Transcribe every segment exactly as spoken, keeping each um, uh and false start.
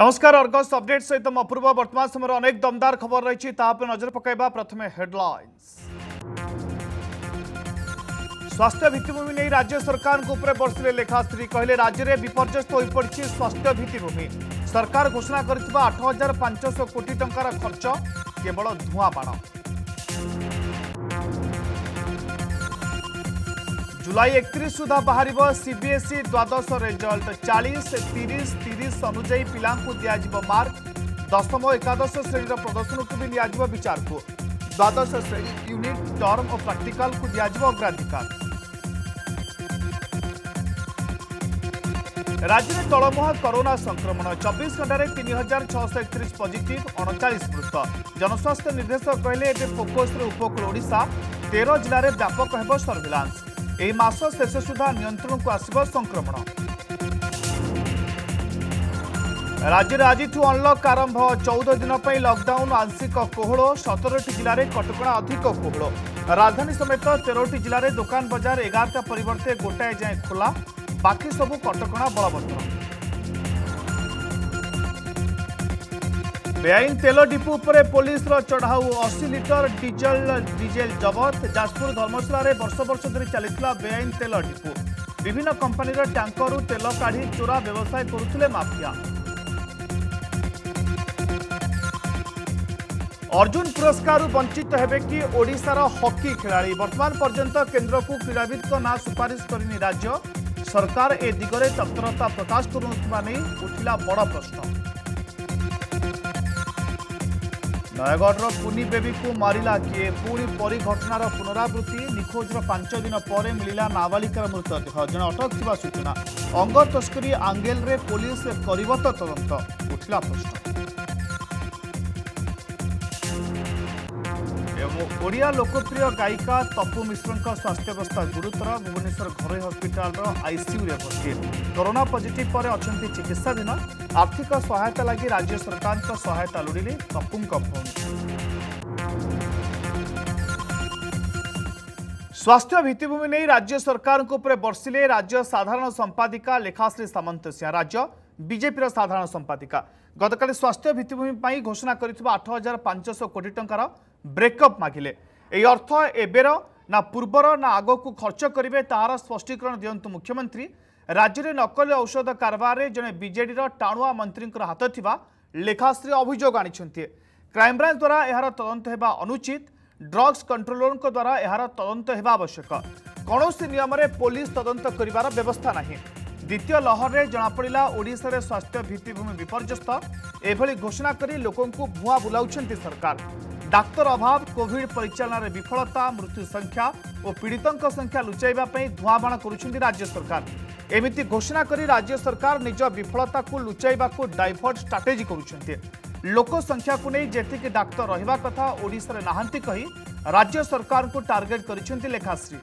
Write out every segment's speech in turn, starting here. नमस्कार Argus update सहित तो पूर्व वर्तमान समय अनेक दमदार खबर रही नजर पकाइबा। प्रथमे हेडलाइंस। स्वास्थ्य भित्तिभूमि नहीं राज्य सरकार को बरसिले लेखाश्री कहले राज्य में विपर्यस्त हो पड़ी स्वास्थ्य भित्तिभूमि। सरकार घोषणा करथिबा आठ हजार पांचश कोटी टंकार खर्च केवल धुआं बाण। जुलाई एकतीस सुधा बाहर सीबीएसई द्वादश रिजल्ट। चालीस तीस तीस अनुजाई पिलांकु दियाजिबो मार्क। दशम एकादश श्रेणी प्रदर्शन को भी लिया विचार को। द्वादश श्रेणी यूनिट टर्म और प्रैक्टिकल को दियाजिबो अग्राधिकार। राज्य में तलमुहा कोरोना संक्रमण। चौबीस घंटे तीन हजार छःश एकतीस पॉजिटिव अड़चाश मृत। जनस्वास्थ्य निर्देशक कहले एटे फोकस उपकूल ओडिशा तेरह जिले में व्यापक हेब सर्विलांस। एही मास शेष सुधा नियंत्रण को आसिबो संक्रमण। राज्य में आज अनलक आरंभ। चौदह दिन पर लकडाउन आंशिक कोहल। सत्रह जिले में कटका अधिक कोहल। राजधानी समेत तेरह जिले में दुकान बजार एगारटा परिवर्ते गोटाए जाए खोला। बाकी सबू कटका बलवत्तर। बेआईन तेल डिपो पर पुलिस चढ़ाऊ। अस्सी लिटर डीजल डीजेल जबत। जाजपुर धर्मशाला वर्ष वर्ष धरी चलता बेआईन तेल डिपो। विभिन्न कंपनी टैंकरु तेल काढ़ी चोरा व्यवसाय करुथिले माफिया। अर्जुन पुरस्कार वंचित हेबे कि ओडिशार हॉकी खिलाड़ी। वर्तमान पर्यंत केन्द्र को क्रीड़ाविद ना सुपारिश करनी राज्य सरकार। ए दिगरे तत्परता प्रकाश करुनथिबा नै उठिला बड़ प्रश्न। नयगढ़ पुनी बेबी को मारिला किए। पुणी परी घटनार पुनरावृत्ति। निखोजर पांच दिन पर मिला नाबालिकार मृतदेह। जड़े अटक थवा सूचना। अंग तस्करी आंगेल रे पुलिस कर तदंत उठला प्रश्न। ओडिया लोकप्रिय गायिका तपू मिश्र स्वास्थ्यावस्था गुरुतर। भुवनेश्वर घरोई हस्पिटाल आईसीयू में भर्ती। कोरोना पॉजिटिव पर अच्छा चिकित्साधीन। आर्थिक सहायता लगी राज्य सरकार सहायता लोड़े तपू भूमि। स्वास्थ्य भित्तिभूमि नहीं राज्य सरकार बरसिले राज्य साधारण संपादिका लेखाश्री सामंत सिंह। राज्य बीजेपी साधारण संपादिका गतकाल स्वास्थ्य भित्तिभूमि घोषणा कर आठ हजार पांचश कोटी टंकार ब्रेकअप मागिले। यह अर्थ एबेर ना पूर्वर ना आग को खर्च करेंगे तार स्पष्टीकरण दियंतु मुख्यमंत्री। राज्य में नकली औषध कारबार में जड़े बीजेडी टाणुआ मंत्री हाथ थिबा लेखाश्री अभियोग आनिछन्थि। क्राइमब्रांच द्वारा यार तदंत हेबा अनुचित। ड्रग्स कंट्रोलर द्वारा यार तदंत हेबा आवश्यक। कौनसी नियम पुलिस तदंत करिवार व्यवस्था नाही। द्वितीय लहर में जमापड़ा ओडिशा रे स्वास्थ्य भित्तिभूमि विपर्यस्त। एभली घोषणा करी लोकों को भुआ बुलाउछन्थि सरकार। डाक्तर अभाव कोविड परिचालन रे विफलता मृत्यु संख्या और पीड़ितों संख्या लुचाइबा पई धुआबाण करुछन्थि राज्य सरकार। एमिति घोषणा करी राज्य सरकार निज विफलता को लुचाइबा को डाइवर्ट स्ट्राटेजी करुछन्थि। लोक संख्या को नहीं जेतिकि डाक्तर रहिबा कथा ओडिशा रे नाहंती कही राज्य सरकार को टार्गेट करिछन्थि लेखाश्री।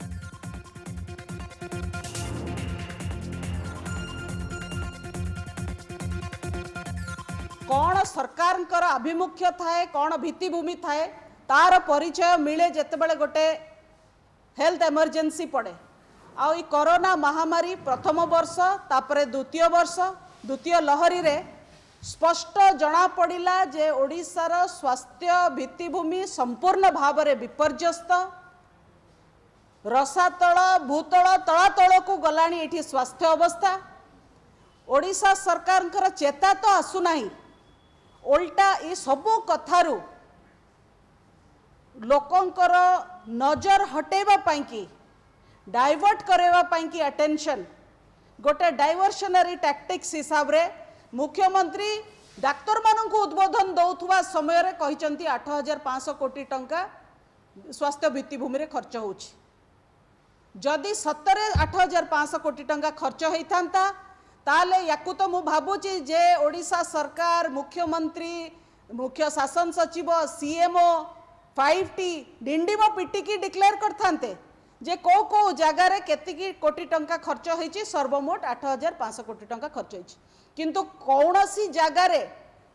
कौन सरकार आभिमुख्य थाए कौन भित्तिभूमि थाए तार परिचय मिले जितेबाला गोटे हेल्थ एमरजेंसी पड़े। आई कोरोना महामारी प्रथम वर्ष तापरे द्वितीय वर्ष द्वितीय लहरी रे स्पष्ट जना पड़िला जे ओडिशा रा स्वास्थ्य भित्तिभूमि संपूर्ण भाव रे विपर्यस्त। रसातल भूतल तलातल को गलाणी एठी स्वास्थ्य अवस्था। ओडिशा सरकार चेता तो आसुना उल्टा ये सबू कथारू लोकंकर नजर हटेबा पाई कि डाइवर्ट करेबा पाई कि अटेंशन गोटे डाइवर्शनरी टैक्टिक्स हिसाब रे मुख्यमंत्री डाक्टर मानकू उद्बोधन दौथुवा समय रे कहिचंती आठ हजार पाँच सौ कोटी टंका स्वास्थ्य भित्तिभूमि रे खर्च होउछि। जदि सतरे आठ हजार पाँच सौ कोटी टंका खर्च होइथांता ताले याकु तो मु भाबुची जे ओडिशा सरकार मुख्यमंत्री मुख्य शासन सचिव सीएमओ फाइव टी डिंडीम पिटिकी डिक्लेयर करते जे को को जगार के कोटी टंका खर्च होती। सर्वमोट आठ हजार पाँच सौ कोटी टंका खर्च होती किंतु कौन सी जगार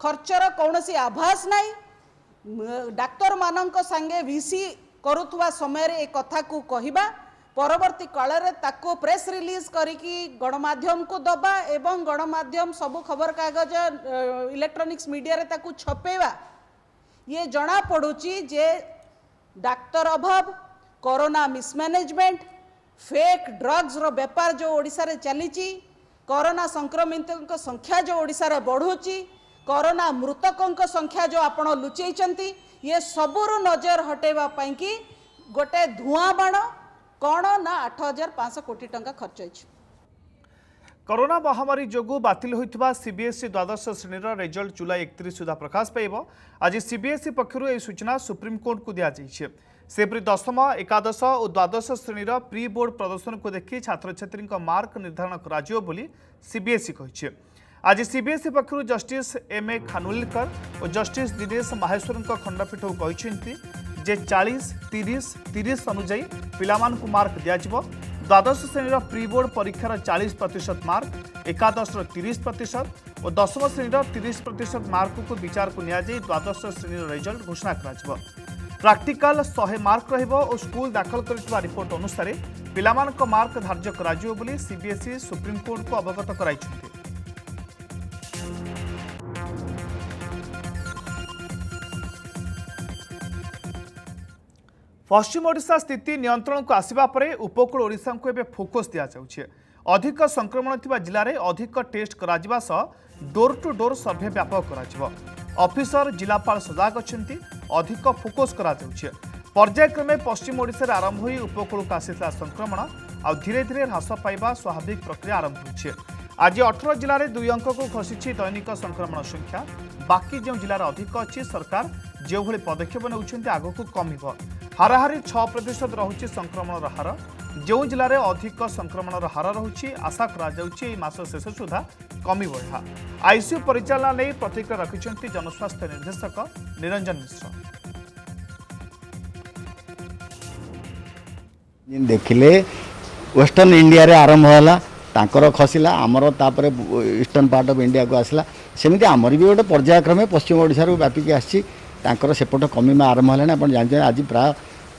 खर्चर कौन सी आभास नहीं। डाक्तर मानक संगे भिसी करुवा समय एक कथा को कहवा परवर्ती काल रे ताको प्रेस रिलीज करिकी गणमाध्यम को दबा एवं गणमाध्यम सबु खबर कागज इलेक्ट्रोनिक्स मीडिया रे ताको छपेवा। ये जना पड़ुची जे डाक्टर अभाव, कोरोना मिसमैनेजमेंट, फेक ड्रग्स रो व्यापार जो ओडिसा रे चलीची, कोरोना संक्रमित संख्या जो ओडिसा रे बढ़ुची, कोरोना मृतकों संख्या जो आपण लुचैचंती, ये सबुरु नजर हटेवा पई कि गोटे धुआं बाण कौन ना आठ हजार पांच कोटी टंका खर्च होइछ। कोरोना महामारी जोगु बातिल होइतबा सीबीएसई द्वादश श्रेणीर रिजल्ट जुलाई एकतीस सुधा प्रकाश पाइबो। आज सीबीएसई पक्षरु ए सूचना सुप्रीम कोर्ट को दिया जाइछे। सेपरि दशम एकादश और द्वादश श्रेणीर प्री बोर्ड प्रदर्शन को देखि छात्र छात्री मार्क निर्धारण कराजियो बोली सीबीएसई कहिछे। आज सीबीएसई पक्षरु जस्टिस एम ए खानुलकर और जस्टिस दिनेश माहेश्वरन खंडपीठ को कहिसेंती जे चालीस तीस तीस अनुजाई पिलामानकु मार्क दियाजिवो। द्वादश श्रेणीर प्री बोर्ड परीक्षार चालीस प्रतिशत मार्क, एकादश तीस प्रतिशत और दशम श्रेणीर तीस प्रतिशत मार्क को विचार को नियाजी द्वादश श्रेणीर रिजल्ट घोषणा कराजिवो। प्राक्टिकाल सौ मार्क रहिबो और स्कूल दाखल करितबा रिपोर्ट अनुसार पिलामानक मार्क धार्य कराजिवो बोली सीबीएसई सुप्रीम कोर्ट को अवगत कराइछथि। पश्चिम ओडिशा स्थिति नियंत्रण को आसवा पर उपकूल ओडिशा को एवं फोकस दिया जाउछे। अधिक संक्रमण थिबा जिल्ला रे अधिक टेस्ट कराजिबा सह डोर टू डोर सर्वे व्यापक कराजिबो। ऑफिसर जिलापाल सजाग अछंती, अधिक फोकस करा जाउछे। पर्यायक्रमे पश्चिम ओडिशा रे आरंभ होई उपकूल को आसीला संक्रमण आ धीरे धीरे ह्रास पाइबा स्वाभाविक प्रक्रिया आरंभ होइछे। आज अठारह जिल्ला रे दुई अंक को खसिछि दैनिक संक्रमण संख्या। बाकी जो जिलार अधिक अच्छी सरकार जो भली पदक्षेप नेउछंती आगको कमिबो। हाराहारी छः प्रतिशत रहुछि संक्रमण हार। जो जिले अधिक संक्रमण हार रहुछि आशा करा शेष सुधा कमिबो। यह आईसीयू परिचालन नहीं प्रतिक्रिया रखिछंती जनस्वास्थ्य निर्देशक निरंजन मिश्र। देखिले वेस्टर्न इंडिया रे आरंभ होला तांकर खसिला आमर तापर ईस्टर्न पार्ट ऑफ इंडिया को आसला सेमिति आमर भी गोटे पर्यायक्रमे पश्चिम ओडिसा रो व्यापिक आछि तांकर सेपट कमिमा आरंभ होला। आपण जानि आज प्राय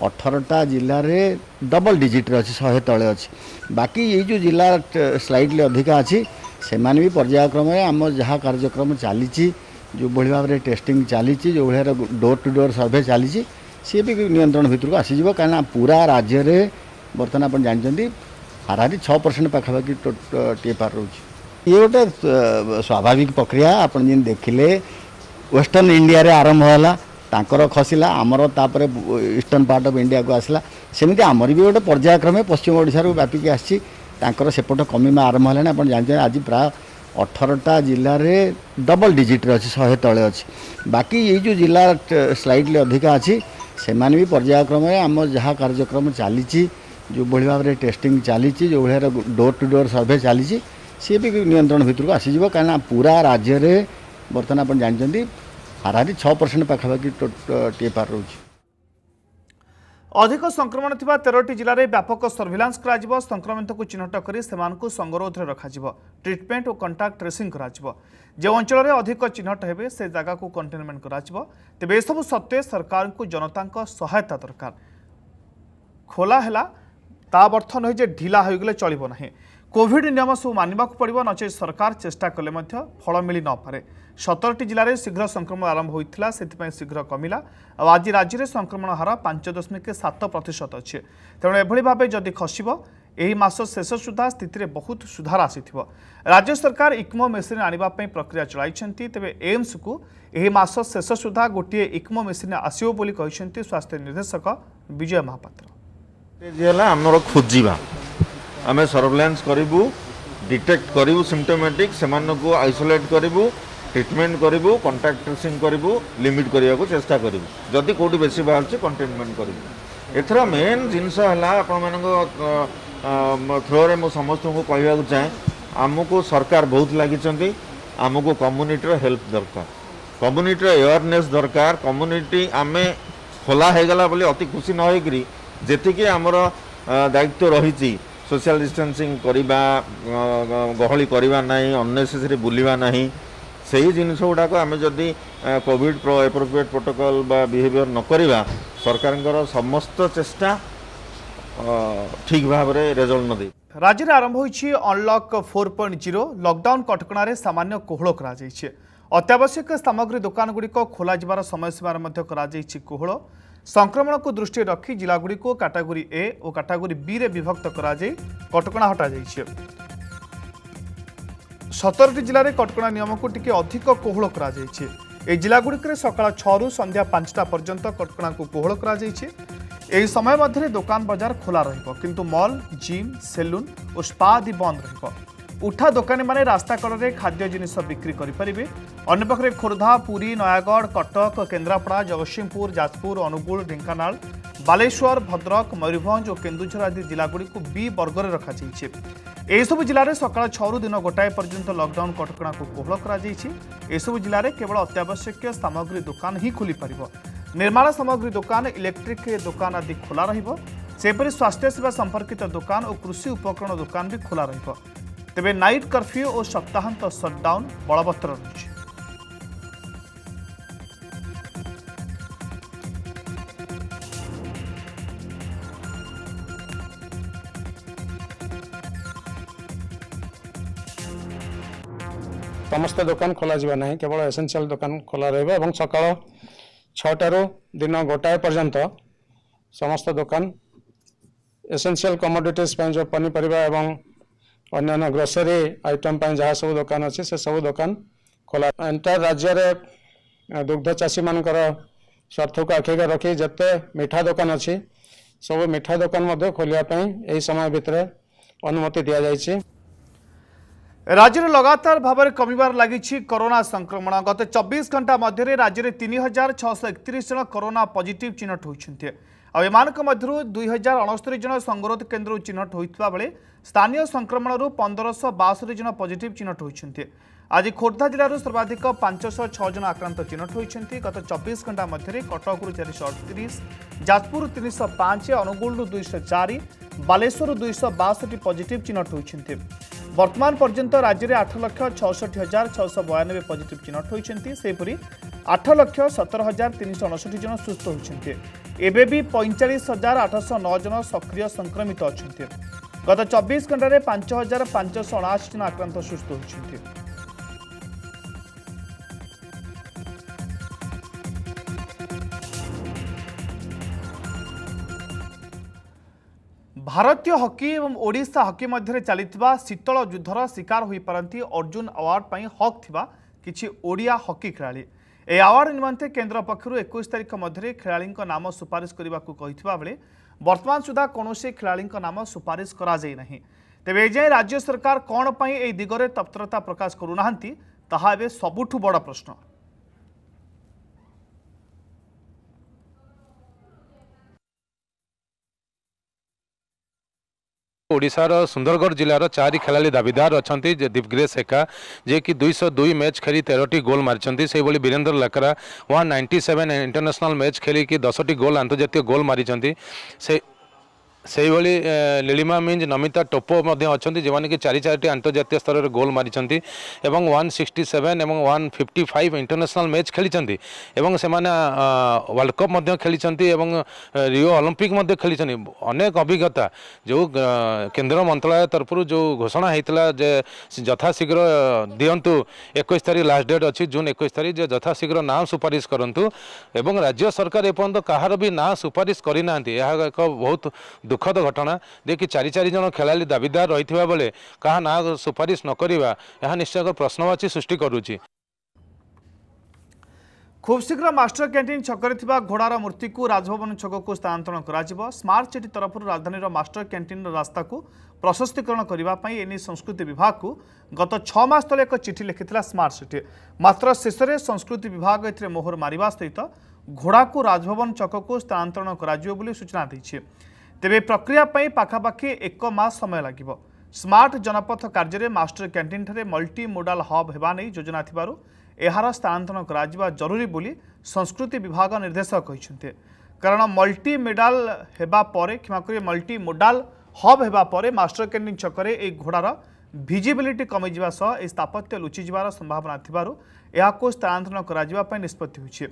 अठारटा जिल्ला रे डबल डिजिट रे अछि सौ तले अछि। बाकी ये जो जिला स्लाइडली अधिका अछि से माने भी पर्यायक्रम आम जहाँ कार्यक्रम चली जो भाई भाव में टेस्टिंग चली जो भाई डोर टू डोर सर्वे चली सी भी नियंत्रण भितर को आसीज। कहीं पूरा राज्य में बर्तमान आप जानते हाराहारी छः परसेंट पखापाखि टीएफआर रोचे। ये गोटे स्वाभाविक प्रक्रिया। आपन जिन देखिले वेस्टर्न इंडिया रे आरंभ होला तांकर खसिला आमर तापर ईस्टर्न पार्ट ऑफ इंडिया को आसला सेमिति आमर भी गोटे पर्यायक्रमे पश्चिम ओडिसा रो व्यापिक आछि तांकर सेपट कमिमा आरंभ होला। आपण जानते आज प्राय अठारटा जिल्ला रे डबल डिजिट रे अछि सौ तले अछि। बाकी ये जो जिला स्लाइडली अधिका अछि से माने भी पर्यायक्रम आम जहाँ कार्यक्रम चली जो भाई भाव में टेस्टिंग चली जो भाई डोर टू डोर सर्वे चली सी भी नियंत्रण भितर को आसीज। कहीं पूरा राज्य में बर्तमान आप जानते हाराहारी छः परसेंट पखापाखि टीएफआर रोचे। अधिक संक्रमण थिबा तेरह जिले में व्यापक सर्भिलांस कराजिबो। संक्रमित को चिन्हट करी सेमानकु संगरोध रे रखाजिबो। ट्रिटमेंट और कंटाक्ट ट्रेसिंग कराजिबो। जे अंचल में अधिक चिन्हट हेबे से जागा को कंटेनमेंट कराजिबो। तेबे ए सब सत्वे सरकार को जनता सहायता दरकार। खोला हेला ता अर्थ नही जे ढिला हो गले चलिबो नाही। कोविड नियम सब मानवाक पड़ो नचे सरकार चेष्टा कले मध्य फल मिली नपारे। सतरटी जिले में शीघ्र संक्रमण आरंभ होता से शीघ्र कमिला। आज राज्य में संक्रमण हार पांच दशमिक सात प्रतिशत अच्छे। तेणु एभली भाव जदि खसब यही मास शेष सुधा स्थित में बहुत सुधार आसी। राज्य सरकार इक्मो मेसीन आने प्रक्रिया चलाई। तेज एम्स को यही मास शेष सुधा गोटे इक्मो मेसीन आसो बोली स्वास्थ्य निर्देशक विजय महापात्र। आम खोजा आम सर्वेलांस करूँ डिटेक्ट करूँ सिम्पटोमेटिक से आइसोलेट करूँ ट्रिटमेंट करूँ कंटाक्ट ट्रेसिंग करूँ लिमिट करने को चेष्टा करूँ जदि कौटी बेसी बाहर कंटेनमेंट करूँ। एथरा मेन जिनस थ्रोरे मु समस्त को कहवाक चाहे आमको सरकार बहुत लगी। आमको कम्युनिटर हेल्प दरकार, कम्युनिटर अवेयरनेस दरकार। कम्युनिटी आम खोला होगा बोली अति खुशी न होकर जी आमर दायित्व रही सोशल डिस्टेंसिंग करिबा गहली करिबा नाही अननेसेसरी बुलिबा नाही सही जिनस गुड़ाक आम जदि कोविड एप्रोप्रिएट प्रोटोकॉल बा बिहेवियर न करिबा सरकार समस्त चेष्टा ठीक भाव में रेजल्ट न दे। राज्य में आरंभ होइछि unlock four point zero lockdown कटकणा रे सामान्य कोहळ करा जाइछि। अत्यावश्यक सामग्री दुकान गुड़ी को खोला जबार समय सीमार मध्य करा जाइछि कोहळ। संक्रमण को दृष्टि रखी जिलागुड़ी को कैटेगरी ए और कैटेगरी बी रे विभक्त करा जाय कटकणा हटा जाइछि। सत्रह टी जिले में कटकणा नियम को टिके अधिक कोहळ करा जाइछि। ए जिलागुड़िक सका छू संध्या पांचटा पर्यंत कटकणा को कोहळ करा जाइछि। एही समय मध्य दुकान बाजार खोला रहिबो किंतु मॉल जिम सेलून और स्पा आदि बंद रहिबो। उठा दुकानी माने रास्ता कड़े खाद्य जिनिष बिक्री करें। अन्यपक्षे खोर्धा पुरी नयागढ़ कटक केन्द्रापड़ा जगतसिंहपुर जाजपुर अनुगुल ढेंकानाल बालेश्वर भद्रक मयूरभंज और केन्दुझर आदि जिलागुड़ी को बी वर्ग में रखा जाइए। एहिसबू जिले सका छू दिन गोटाए पर्यंत लकडाउन कटकणा को कोहळ करा जाइए। एहिसबू जिले केवल अत्यावश्यक सामग्री दुकान ही खुली पारिबो। निर्माण सामग्री दुकान इलेक्ट्रिक दुकान आदि खोला रहिबो। सेपरि स्वास्थ्य सेवा संपर्कित दुकान और कृषि उपकरण दुकान भी खोला रहिबो। तेबे नाइट कर्फ्यू और सप्ताहांत शटडाउन बलवत्तर रहिछि। समस्त दुकान खोला जिबा नाही, केवल एसेंशियल दुकान खोला रहिबो एवं सकाळ छटार दिन गोटाए पर्यंत समस्त दुकान एसेंशियल कमोडिटीज जो पनीपरिया एवं अन्य ग्रोसरी आइटम जहाँ सब दुकान अच्छे से सब दुकान खोला। एंटायर राज्य में दुग्ध चाषी मान स्वार्थ को आखिका रखी जिते मिठा दुकान अच्छी सब मिठा दुकान खोलियापाई यही समय भितर अनुमति दि जाएगी। राज्य में लगातार भाव में कमिबार लगी कोरोना संक्रमण। गत चौबीस घंटा मध्य राज्य में तीन हजार छह सौ इकतीस जन कोरोना पॉजिटिव चिन्हट होते। दुई हजार अणस्तरी जन संगरोध केन्द्र चिन्हट होता बेले स्थानीय संक्रमण पंद्रह सौ बासठ जन पॉजिटिव चिन्हट होते। आज खोर्धा जिलूर सर्वाधिक पांच सौ छह जन आक्रांत चिन्हट होती। गत चौबीस घंटा मध्य कटकू चार सौ अड़तीस जाजपुर तीन सौ पाँच अनुगुल दुई सौ चार बालेश्वर दुई सौ बासठ पॉजिटिव चिन्हट होते। वर्तमान पर्यंत राज्य में आठ लक्ष छसठ हजार छह सौ बयानबे पॉजिटिव चिन्हट होती। सेपरी आठ लक्ष सतर हजार तीन सौ अणसठ जन सुस्थ होती। एबे भी पैंचाश हजार आठ सौ नौ जन सक्रिय संक्रमित अच्छा। गत चौबीस घंटे पांच हजार पांच सौ उनाशी जन आक्रांत सुस्थ होती। भारतीय हॉकी एवं ओडिशा हॉकी मध्य चलता शीतल युद्धर शिकार हो पारती अर्जुन अवार्ड पर हक थिबा किछि ओडिया हॉकी खेलाड़ी। ए अवार्ड निमंते केन्द्र पक्षर इक्कीस तारिख मध्य खेलाड़ी नाम सुपारिश करने बेले वर्तमान सुधा कौन खेलाड़ी नाम सुपारिश कराई। तेबे एजाएं राज्य सरकार कौन पर यह दिगरे तत्परता प्रकाश करूना ताहा एबे सबुठु बड़ प्रश्न। ओडिशार सुंदरगढ़ जिलार चार खेलाड़ी दाबीदार अच्छा दीपग्रे सेका जे कि दुई सौ दुई मैच खेली तेरह गोल मारी। से Virendra Lakra one ninety seven international match खेली कि दस टी गोल अंतर्जातीय गोल मारी। से लिलिमा मिंज नमिता टोपो अच्छा जो मैंने कि चार चार अंतर्जातीय स्तर में गोल मारी एवं वन सिक्सटी सेवेन एवं one fifty five international match खेली से वर्ल्ड कप खेली रिओ ओलंपिक खेली। अनेक अभिज्ञता जो केन्द्र मंत्रालय तरफ जो घोषणा होता यथाशीघ्र दिंतु इक्कीस तारीख लास्ट डेट अच्छी जून इक्कीस तारीख यथाशीघ्र नाम सुपारिश करूँ। राज्य सरकार एपर्त कहार भी ना सुपारिश करना एक बहुत दुखद घटना जे कि चार चार जन खेलाड़ी दाबीदार रही बेले क्या ना सुपारिश न करिबा यह निश्चय प्रश्नवाची सृष्टि करुची। खूब शीघ्र मास्टर कैंटीन छकर घोड़ार मूर्ति को राजभवन छक को स्थानांतरण कर स्मार्ट सिटी तरफ राजधानी मास्टर कैंटीन रास्ता को प्रशस्तीकरण करने एने संस्कृति विभाग को गत छह मास तले एक चिठी लिखिता स्मार्ट सिटी। मात्र शेष में संस्कृति विभाग ए मोहर मारिबा सहित घोड़ा को राजभवन छक को स्थानांतरण कर सूचना दी। तेबे प्रक्रिया पई पाखापाखी एक मास समय लागिबो। स्मार्ट जनपथ कार्य मास्टर कैंटीन ठारे मल्टी मोडाल हब हेबा नै योजना थिबारु एहार स्थानांतरण करा जरूरी बोली संस्कृति विभाग निर्देशक कहिसंते। कारण मल्टी मोडाल हेबा परे क्षमा करि मल्टी मोडाल हब हेबा परे मास्टर कैंटीन चक्करे ए घोडार भिजिबिलिटी कमी जिवा सह स्थापत्य लुचि जिवार संभावना थिबारु एहाको स्थानांतरण करा जिवा पई निष्पत्ति होछि।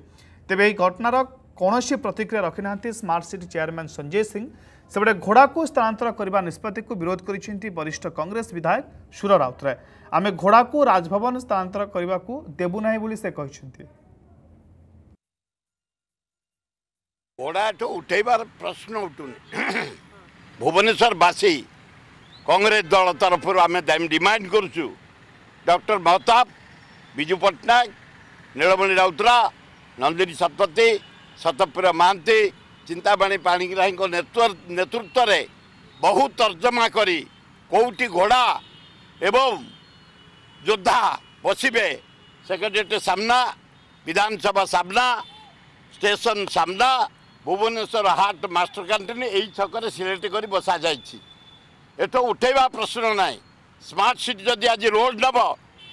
तेबे ए घटनार कौनसी प्रतिक्रिया रखिनांती smart city chairman Sanjay Singh सेपटे घोड़ा को स्थानांतर करने निष्पत्ति को विरोध करिसेंती वरिष्ठ कांग्रेस विधायक सुर राउतराय। आमे घोड़ा को राजभवन स्थानांतर करने को देबु नाही बोली से कहिसेंती। घोड़ा तो उठेबार प्रश्न उठुनी भुवनेश्वर बासी कांग्रेस दल तरफ आम डिमांड करुचु डॉक्टर महताब विजु पट्टनायक नीलमणि राउतरा नंदिनी शतपथी सतप्रिया महांती चिंतामणि पाणिग्राही नेतृत्व में बहु तर्जमा करी कोटी घोड़ा एवं योद्धा बसबे सेक्रेटेरिएट सामना विधानसभा सामना स्टेशन सामना भुवनेश्वर हाट मास्टर कैंटीन यही छकरे सिलेक्ट कर बसा जाठो उठेवा प्रश्न ना स्मार्ट सिटी जदि आज रोड नब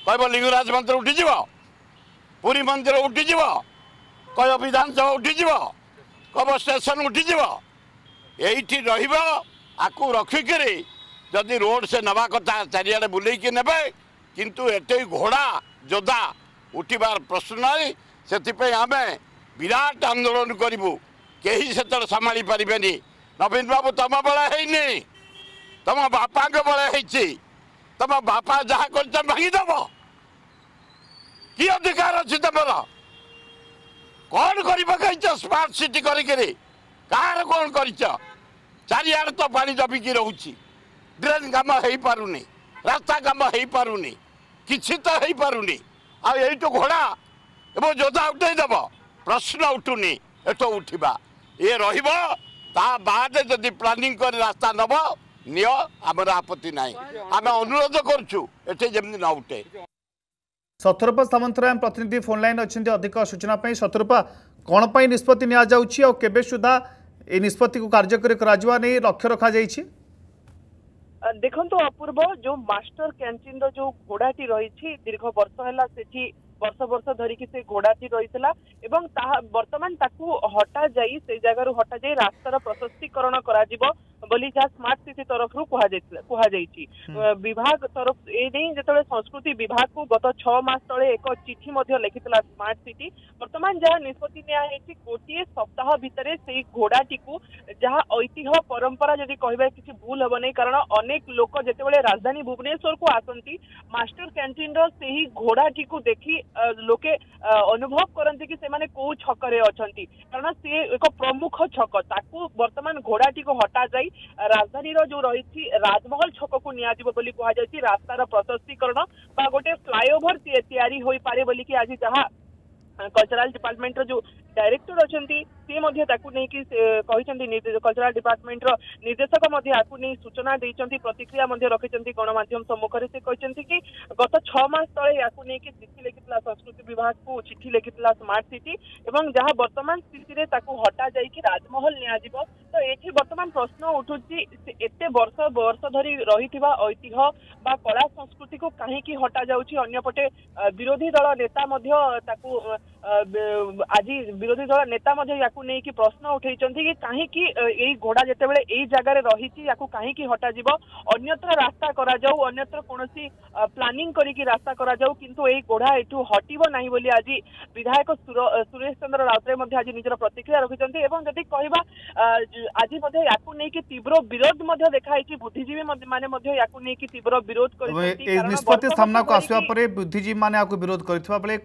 कह लिंगराज मंदिर उठिज पुरी मंदिर उठिज कह विधानसभा उठिज कह स्टेशन उठिज ये रकू रखिक जदि रोड से नवा कथा चारिड़े बुलेक ने कितु ये घोड़ा जोदा उठवार प्रश्न ना से आम विराट आंदोलन करूँ कहीं से संभाली पारे नहीं। नवीन बाबू तुम बेले तुम बापा बेले तुम बापा जहाँ कर भांगीदेव कि अधिकार अच्छी तुमर कौन कर स्मार्ट सिटी कर कौन कर चारिड़े तो पा जमिकी रोच ड्रेन कम हो पारे रास्ता कम हो पारे कि तो हो पारे आईटू घोड़ा एवं जोधा उठेदेव प्रश्न उठुनी एठो उठा ये रद जदि प्लानिंग कर रास्ता नब नि आमर आपत्ति ना आम अनुरोध करुँ एटे जमी न उठे। सतरूपा सामंतराय प्रतिनिधि फोन लाइन अच्छे अधिक सूचना सतरूपा कौन पर निष्पत्ति निवे सुधा ये निष्पत्ति को कार्यकारी नहीं लक्ष्य रखा जाए। देखो अपूर्व जो मास्टर कैंटीन रो घोड़ाटी रही दीर्घ वर्ष है वर्ष वर्ष धरिकी से घोड़ाटी रही बर्तमान हटा जाई से जगह हटा जाई रास्तार प्रशस्तीकरण कर स्मार्ट सिटी तरफ कहुई विभाग तरफ ए नहीं जो संस्कृति विभाग को गत छह मास तले एक चिठी लिखिता स्मार्ट सिटी बर्तमान जहाँ निष्पत्ति नि गोटे सप्ताह भितर से घोड़ाटी को जहाँ ऐतिह्य परंपरा जदि कह कि भूल हम नहीं कारण अनेक लोक जिते राजधानी भुवनेश्वर को आसती मास्टर कैंटीन से ही घोड़ाटी को देखी लोके अनुभव करती कि से कौ छक अच्छी कारण सी एक प्रमुख छक ताकू बर्तमान घोड़ाटी को हटा जाए राजधानी जो रही राजमहल छक को नि कहुई रास्तार प्रशस्तीकरण बा गोटे फ्लाईओवर तैयारी हो पारे बोली कि आज जहाँ कल्चराल डिपार्टमेंट जो डायरेक्टर अच्छा सी कल्चराल डिपार्टमेंट निर्देशक सूचना देते प्रतिक्रिया रखिंट गणमाध्यम सम्मुखें से कहते कि गत छह मास तले या चिठी लिखिता संस्कृति विभाग को चिठी लिखिता स्मार्ट सिटी और जहाँ बर्तमान स्थिति में हटा जा राजमहल नि तो ये बर्तमान प्रश्न उठुची एत वर्ष वर्ष धरी रही ऐतिह्य बा कला संस्कृति को कहीं हटा जापटे विरोधी दल नेता आज विरोधी दल नेता कि प्रश्न उठाई कि कहीं घोड़ा जितेबाला ये जगार रही कहीं हटा अन्यत्र रास्ता अन्यत्र कौन प्लानिंग करी रास्ता किंतु ये घोड़ा एठू हटिबो नाही बोली आज विधायक सुरेश चंद्र राउतराय आज निजर प्रतिक्रिया रखिंट और जदि कह आज या तीव्र विरोध देखाई बुद्धिजीवी मैंने या तीव्र विरोध कर बुद्धिजीवी माने विरोध कर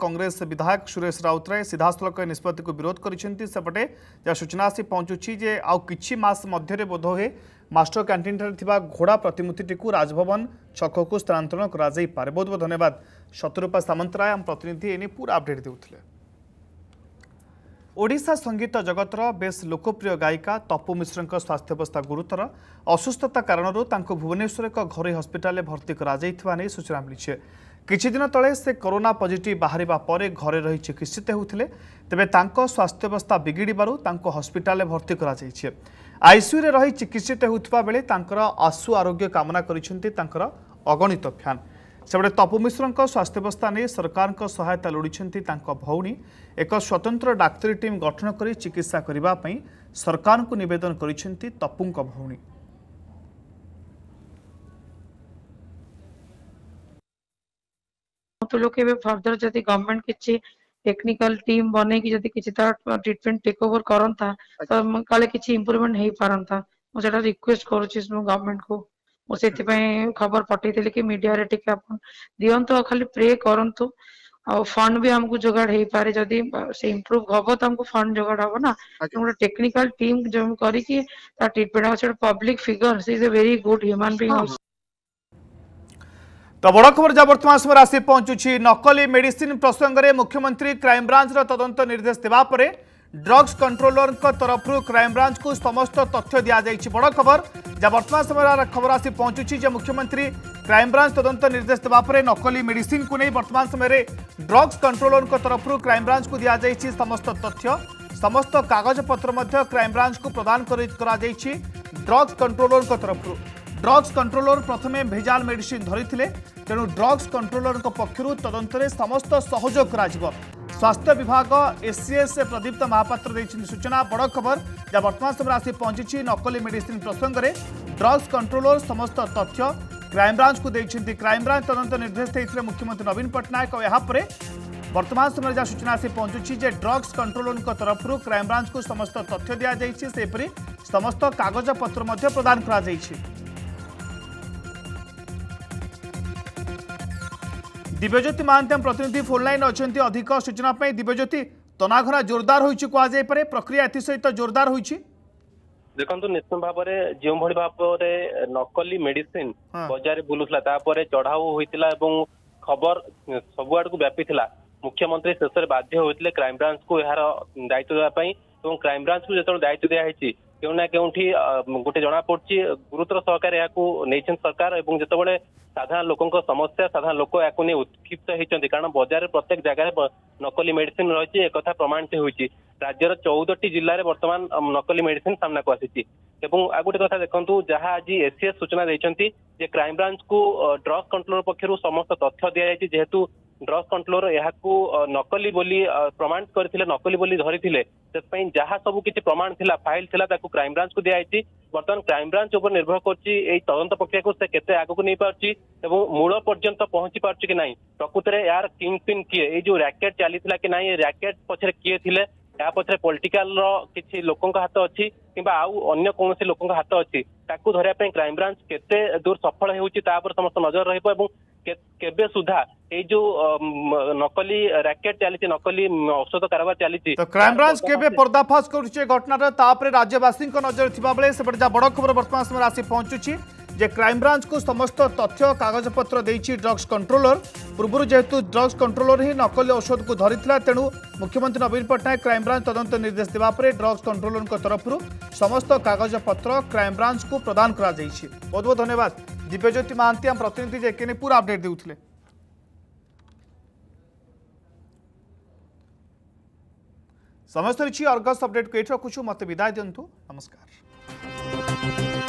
कांग्रेस विधायक सुरेश राउतराय सीधासलख निष्पत्ति को विरोध करिसेंती। सेपटे जहाँ सूचना आसी पहुंचुछि जे आउ किछि मास मध्यरे बोधोए मास्टर कैंटीन ठारे घोड़ा प्रतिमूर्ति को राजभवन छक को स्थानांतरण करा जाई पारे। बहुत बहुत धन्यवाद शत्रुपा सामंतराय आम प्रतिनिधि एने पूरा अपडेट देउथिले। ओडिशा संगीत जगतर बेस लोकप्रिय गायिका तपू मिश्र स्वास्थ्यावस्था गुरुतर असुस्थता कारण भुवनेश्वर एक घरोई हस्पिटाल भर्ती कर सूचना मिली। किछिदिन दिन तले से कोरोना पॉजिटिव बाहर पर घरे रही चिकित्सित होते तेबे स्वास्थ्यावस्था बिगिड़बारु हस्पिटाल भर्ती करा जाइछे। आईसीयू रे रही चिकित्सित होता बेले आशु आरोग्य कामना करिसेंती अगणित फैन। सेपटे तपू मिश्र स्वास्थ्यावस्था नहीं सरकार को सहायता लोड़ीछंती भौणी एक स्वतंत्र डाक्तरी टीम गठन कर चिकित्सा करने सरकार को निवेदन करिसेंती तपुंक भौणी। तो लोग फर्दर जदि गवर्नमेंट किसी टेक्निकल टीम बन कि ट्रीटमेंट टेक ओवर करता तो कले किसी इंप्रूवमेंट हो पारता रिक्वेस्ट करूँ गवर्नमेंट को मुझे खबर पठे कि मीडिया रे दिवत खाली प्रे करूँ फंड भी हमको जोगाड़ हो पारे जदि से इम्प्रूव हम तो हमको फंड जोगाड़ हम ना गोटे टेक्निकल टीम जो करके treatment public figure is a very good human being. तो बड़ खबर जहाँ बर्तमान समय आसी पहुंचुछि नकली मेडिसिन प्रसंग में मुख्यमंत्री क्राइमब्रांच तदंत निर्देश देवापर ड्रग्स कंट्रोलर तरफ क्राइमब्रांच को समस्त तथ्य दि जाइछि। बड़ खबर जहाँ बर्तमान समय खबर आसी पहुंचुछि जे मुख्यमंत्री क्राइमब्रांच तदंत निर्देश देवापर नकली मेडिसिन को नहीं बर्तमान समय ड्रग्स कंट्रोलर तरफ क्राइमब्रांच को दि जाइछि समस्त तथ्य समस्त कागजपत्र क्राइमब्रांच को प्रदान करा जाइछि। ड्रग्स कंट्रोलर तरफ ड्रग्स कंट्रोलर प्रथमे भेजाल मेडिसिन धरीथिले तेणु ड्रग्स कंट्रोलर पक्षरु तदंतरे समस्त सहयोग कराजिबो। स्वास्थ्य विभाग एसीएस प्रदीप्त महापात्र देइछिन सूचना। बड़ खबर जहाँ बर्तमान समय आसी पहुंची नकली मेडिसिन प्रसंग में ड्रग्स कंट्रोलर समस्त तथ्य क्राइमब्रांच को देइछिन। क्राइमब्रांच तदंत निर्देश देइथिले मुख्यमंत्री नवीन पट्टनायक और यापर वर्तमान समय जहाँ सूचना आसी पहुंचुछि जे ड्रग्स कंट्रोलर तरफ क्राइमब्रांच को समस्त तथ्य दि जाइछि सेपरि समस्त कागजपत्र मध्य प्रदान करा जाइछि। दिव्यज्योति महांत प्रतिनिधि फोन लाइन अच्छा अधिक सूचना पर। दिव्यज्योति तनाघना जोरदार हो कहुई पारे प्रक्रिया एथि सहित जोरदार हो देखो निश्चित भाव में जो भाव में नकली मेडिसिन बजार बुलूला चढ़ाऊ होता खबर सबुआड़ को व्यापी मुख्यमंत्री शेष में बाध्य होते क्राइमब्रांच को यार दायित्व देवाई और क्राइमब्रांच को जो दायित्व दिखाई क्यों ना क्योंठी गोटे जना पड़ी गुरुतर सहकार या सरकार और जितेबाला साधारण लोक समस्या साधारण लोक या उत्क्षिप्त होती कारण बजार प्रत्येक जगह नकली मेडिसिन रही एक प्रमाणित होती राज्यर चौदह जिले में बर्तमान नकली मेडिसिन सामना को आसी। गोटे कथा देखूँ जहाँ आज एसीएस सूचना देती क्राइमब्रांच को ड्रग्स कंट्रोलर पक्षर समस्त तथ्य दि जाएगी जेहेतु ड्रग्स कंट्रोलर यहाँ नकली बोली प्रमाण करथिले नकली बोली धरीथिले से जहाँ सबू किसी प्रमाण थिला फाइल थिला ताकु क्राइमब्रांच को दियाई बर्तमान क्राइमब्रांच उपर निर्भर करछि तदंत प्रक्रिया को से केते आगु को नहीं पारछि मूल पर्यंत पहुंची पारछि कि नहीं प्रकृत में यार किंग पिन किए ये जो रैकेट चलीथिला कि नहीं रैकेट पछरे किए थिले या पछरे पॉलिटिकल किसी लोकंका हाथ अछि किबा आउ अन्य कोनोसी लोकंका हाथ अछि ताकु धरिया पे क्राइमब्रांच केते दूर सफल होउछि ता पर समस्त नजर रहइबो एवं केबे सुधा ए जो नकली रैकेट चली नकली औषध कारबार चली क्राइमब्रांच केबे पर्दाफाश करुचे घटनार तापर राज्यवासी नजर थिबा बेले सेपटे जा बड़ खबर वर्तमान समय आसी पहुंचुछि जे क्राइमब्रांच को समस्त तथ्य कागजपत्र देइछि ड्रग्स कंट्रोलर पूर्व जेहेतु ड्रग्स कंट्रोलर ही नकली औषध को धरीथिला तेणु मुख्यमंत्री नवीन पट्टनायक क्राइमब्रांच तदंत निर्देश देवा परे ड्रग्स कंट्रोलर तरफ समस्त कागजपत्र क्राइमब्रांच को प्रदान करा जाइछि। बहुत बहुत धन्यवाद दिव्यज्योति महांती हम प्रतिनिधि जे केने पूरा अपडेट देउथिले। समस्त रिछि अर्गस अपडेट को एठो कुछु मत विदाय दिंतु नमस्कार।